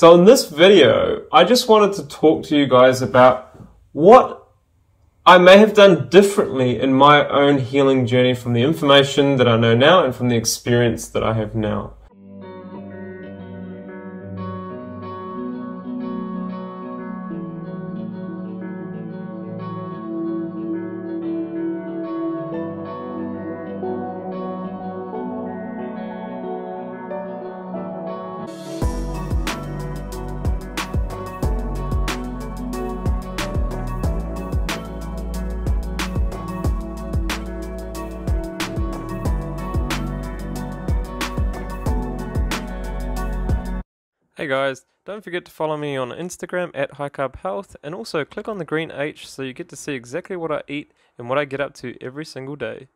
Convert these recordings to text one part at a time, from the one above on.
So in this video, I just wanted to talk to you guys about what I may have done differently in my own healing journey from the information that I know now and from the experience that I have now. Hey guys, don't forget to follow me on Instagram at High Carb Health, and also click on the green H so you get to see exactly what I eat and what I get up to every single day.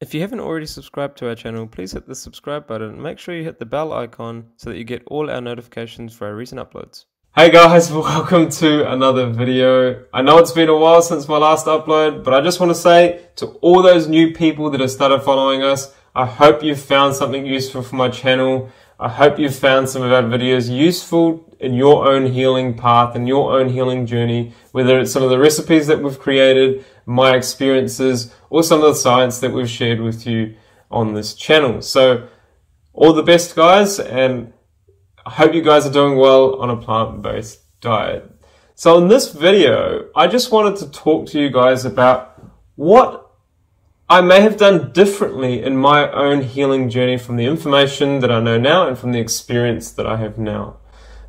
If you haven't already subscribed to our channel, please hit the subscribe button and make sure you hit the bell icon so that you get all our notifications for our recent uploads. Hey guys, welcome to another video. I know it's been a while since my last upload, but I just want to say to all those new people that have started following us, I hope you found something useful from my channel. I hope you've found some of our videos useful in your own healing path and your own healing journey, whether it's some of the recipes that we've created, my experiences, or some of the science that we've shared with you on this channel. So all the best guys, and I hope you guys are doing well on a plant-based diet. So in this video, I just wanted to talk to you guys about what I may have done differently in my own healing journey from the information that I know now and from the experience that I have now,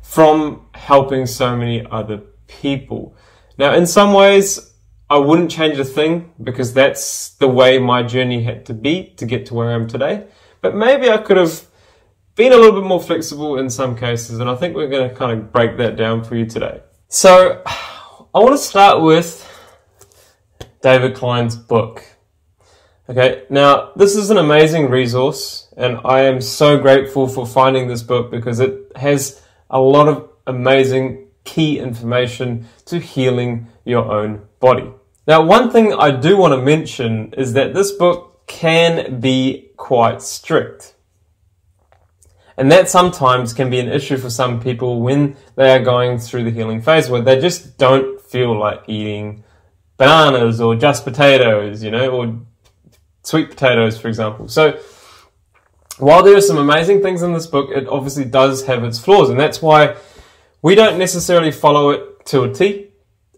from helping so many other people. Now, in some ways, I wouldn't change a thing because that's the way my journey had to be to get to where I am today. But maybe I could have been a little bit more flexible in some cases, and I think we're going to kind of break that down for you today. So I want to start with David Klein's book. Okay, now this is an amazing resource, and I am so grateful for finding this book because it has a lot of amazing key information to healing your own body. Now, one thing I do want to mention is that this book can be quite strict, and that sometimes can be an issue for some people when they are going through the healing phase where they just don't feel like eating bananas or just potatoes, you know, or sweet potatoes, for example. So while there are some amazing things in this book, it obviously does have its flaws, and that's why we don't necessarily follow it to a T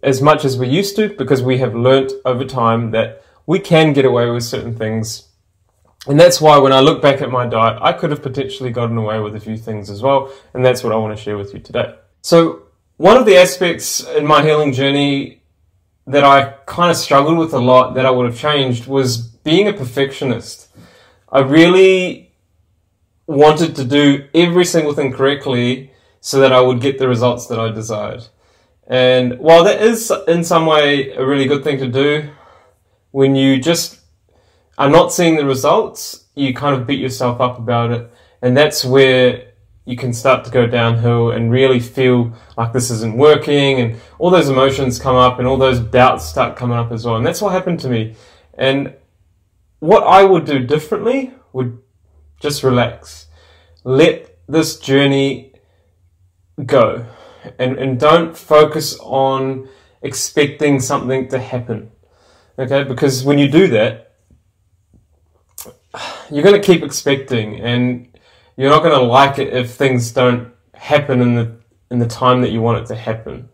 as much as we used to, because we have learnt over time that we can get away with certain things. And that's why when I look back at my diet, I could have potentially gotten away with a few things as well, and that's what I want to share with you today. So one of the aspects in my healing journey that I kind of struggled with a lot that I would have changed was being a perfectionist. I really wanted to do every single thing correctly so that I would get the results that I desired. And while that is in some way a really good thing to do, when you just are not seeing the results, you kind of beat yourself up about it. And that's where you can start to go downhill and really feel like this isn't working. And all those emotions come up and all those doubts start coming up as well. And that's what happened to me. And what I would do differently would just relax. Let this journey go. And don't focus on expecting something to happen. Okay? Because when you do that, you're going to keep expecting, and you're not going to like it if things don't happen in the time that you want it to happen.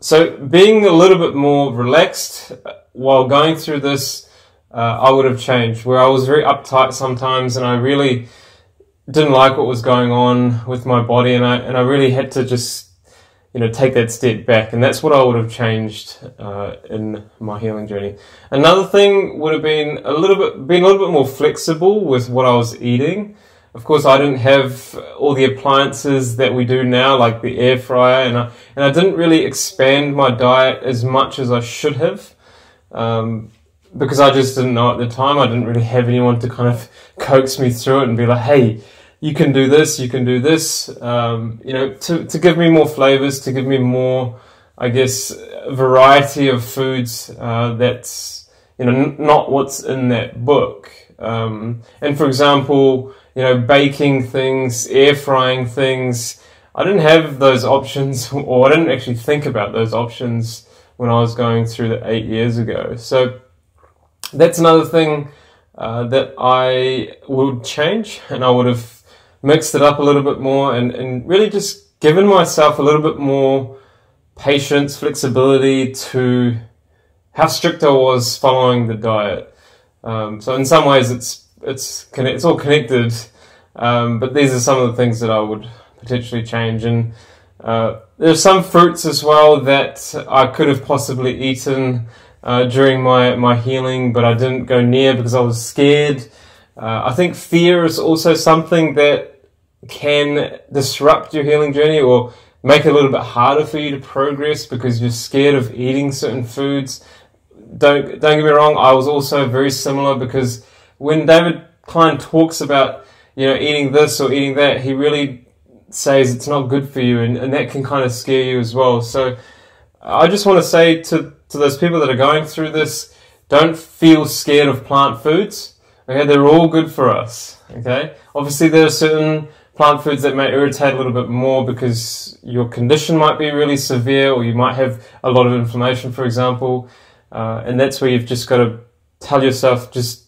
So being a little bit more relaxed while going through this, I would have changed, where I was very uptight sometimes and I really didn't like what was going on with my body, and I really had to just, you know, take that step back, and that's what I would have changed in my healing journey. Another thing would have been a little bit more flexible with what I was eating. Of course, I didn't have all the appliances that we do now, like the air fryer, and I didn't really expand my diet as much as I should have. Because I just didn't know at the time. I didn't really have anyone to kind of coax me through it and be like, hey, you can do this, you can do this, you know, to give me more flavors, to give me more, I guess, variety of foods that's, you know, not what's in that book. And for example, you know, baking things, air frying things, I didn't have those options, or I didn't actually think about those options when I was going through the 8 years ago. So that's another thing that I would change, and I would have mixed it up a little bit more and really just given myself a little bit more patience, flexibility to how strict I was following the diet. So in some ways it's all connected, but these are some of the things that I would potentially change. And there's some fruits as well that I could have possibly eaten during my healing, but I didn't go near because I was scared. I think fear is also something that can disrupt your healing journey or make it a little bit harder for you to progress because you're scared of eating certain foods. Don't get me wrong, I was also very similar, because when David Klein talks about, you know, eating this or eating that, he really says it's not good for you, and that can kind of scare you as well. So I just want to say to those people that are going through this, don't feel scared of plant foods. Okay, they're all good for us, okay? Obviously, there are certain plant foods that may irritate a little bit more because your condition might be really severe, or you might have a lot of inflammation, for example, and that's where you've just got to tell yourself, just,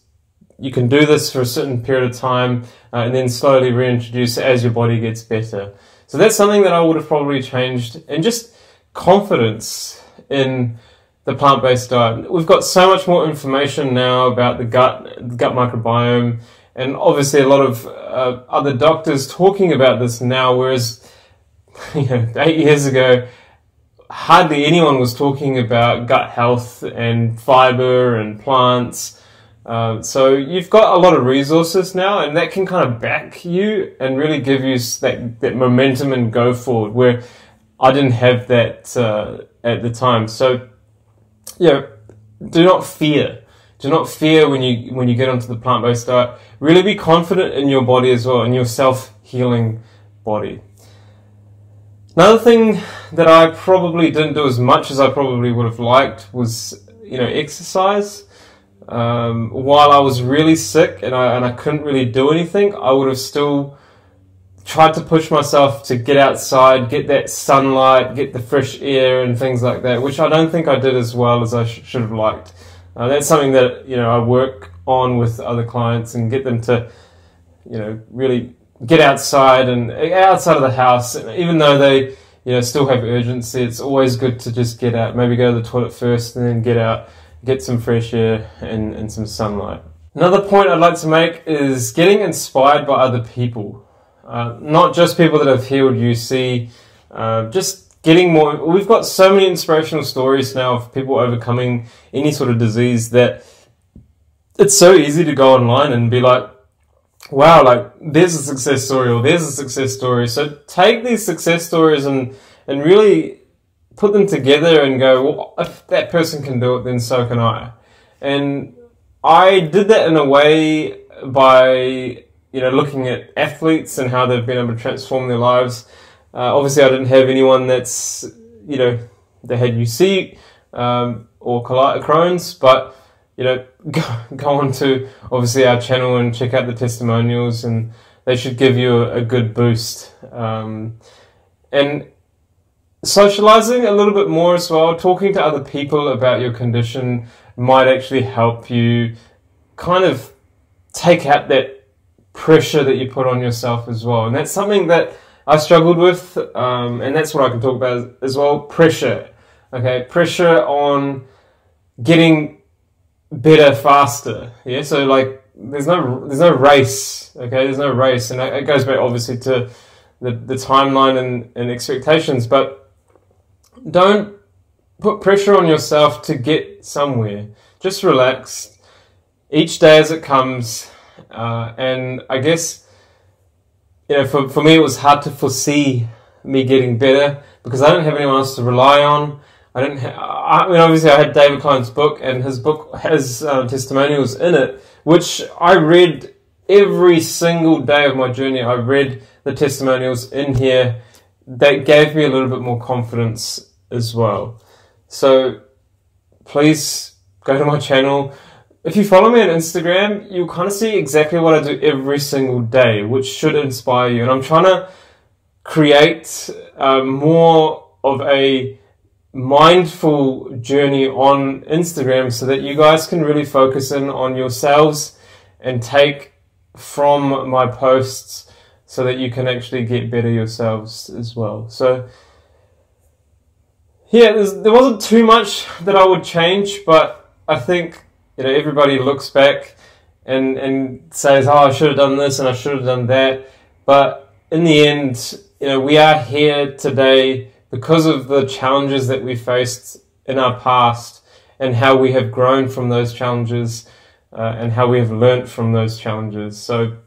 you can do this for a certain period of time, and then slowly reintroduce it as your body gets better. So that's something that I would have probably changed, and just confidence in the plant-based diet. We've got so much more information now about the gut microbiome, and obviously a lot of other doctors talking about this now, whereas, you know, 8 years ago hardly anyone was talking about gut health and fiber and plants. So you've got a lot of resources now, and that can kind of back you and really give you that momentum and go forward, where I didn't have that at the time. So yeah, do not fear. Do not fear when you get onto the plant-based diet. Really be confident in your body as well, in your self-healing body. Another thing that I probably didn't do as much as I probably would have liked was, you know, exercise. While I was really sick and I couldn't really do anything, I would have still tried to push myself to get outside, get that sunlight, get the fresh air and things like that, which I don't think I did as well as I should have liked. That's something that, you know, I work on with other clients and get them to, you know, really get outside and outside of the house. And even though they, you know, still have urgency, it's always good to just get out, maybe go to the toilet first and then get out, get some fresh air and some sunlight. Another point I'd like to make is getting inspired by other people. Not just people that have healed UC, just getting more. We've got so many inspirational stories now of people overcoming any sort of disease that it's so easy to go online and be like, wow, like, there's a success story, or there's a success story. So take these success stories and really put them together and go, well, if that person can do it, then so can I. And I did that in a way by, you know, looking at athletes and how they've been able to transform their lives. Obviously, I didn't have anyone that's, you know, they had UC or Crohn's, but, you know, go on to, obviously, our channel and check out the testimonials, and they should give you a good boost. And socializing a little bit more as well, talking to other people about your condition might actually help you kind of take out that pressure that you put on yourself as well. And that's something that I struggled with, and that's what I can talk about as well. Pressure, okay, pressure on getting better faster. Yeah, so like there's no race, okay, there's no race, and it goes back obviously to the timeline and expectations. But don't put pressure on yourself to get somewhere. Just relax each day as it comes. And I guess, you know, for me it was hard to foresee me getting better because I didn't have anyone else to rely on. I mean, obviously I had David Klein's book, and his book has testimonials in it, which I read every single day of my journey. I read the testimonials in here. That gave me a little bit more confidence as well. So please go to my channel. If you follow me on Instagram, you'll kind of see exactly what I do every single day, which should inspire you. And I'm trying to create more of a mindful journey on Instagram so that you guys can really focus in on yourselves and take from my posts so that you can actually get better yourselves as well. So yeah, there wasn't too much that I would change, but I think, you know, everybody looks back and says, oh, I should have done this and I should have done that. But in the end, you know, we are here today because of the challenges that we faced in our past and how we have grown from those challenges and how we have learnt from those challenges. So,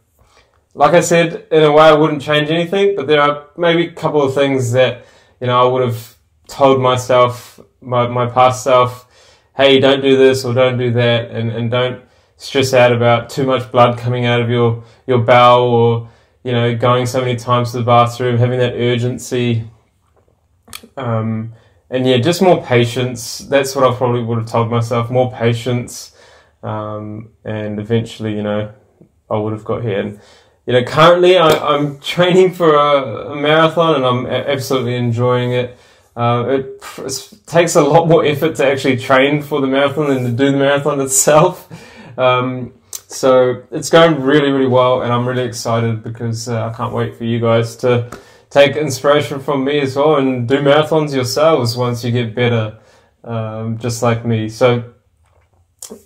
like I said, in a way I wouldn't change anything, but there are maybe a couple of things that, you know, I would have told myself, my past self, hey, don't do this or don't do that, and don't stress out about too much blood coming out of your bowel, or, you know, going so many times to the bathroom, having that urgency. And yeah, just more patience. That's what I probably would have told myself, more patience, and eventually, you know, I would have got here. And, you know, currently I'm training for a marathon and I'm absolutely enjoying it. It takes a lot more effort to actually train for the marathon than to do the marathon itself. So it's going really, really well, and I'm really excited because I can't wait for you guys to take inspiration from me as well and do marathons yourselves once you get better, just like me. So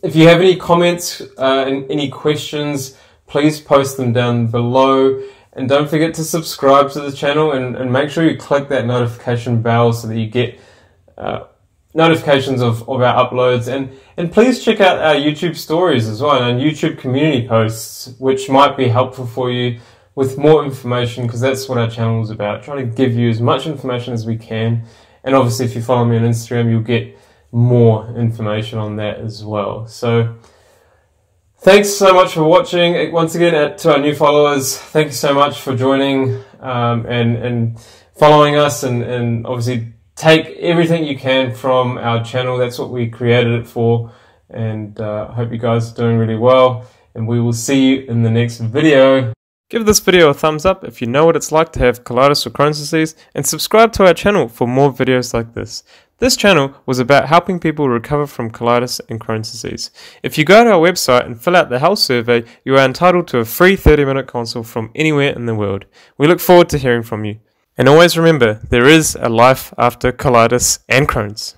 if you have any comments and any questions, please post them down below. And don't forget to subscribe to the channel and make sure you click that notification bell so that you get notifications of our uploads. And please check out our YouTube stories as well and YouTube community posts, which might be helpful for you with more information, because that's what our channel is about, trying to give you as much information as we can. And obviously, if you follow me on Instagram, you'll get more information on that as well. So thanks so much for watching. Once again, to our new followers, thank you so much for joining and following us, and obviously take everything you can from our channel. That's what we created it for, and I hope you guys are doing really well, and we will see you in the next video. Give this video a thumbs up if you know what it's like to have colitis or Crohn's disease, and subscribe to our channel for more videos like this. This channel was about helping people recover from colitis and Crohn's disease. If you go to our website and fill out the health survey, you are entitled to a free 30-minute consult from anywhere in the world. We look forward to hearing from you. And always remember, there is a life after colitis and Crohn's.